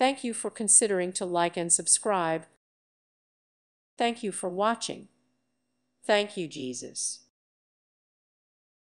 Thank you for considering to like and subscribe. Thank you for watching. Thank you, Jesus.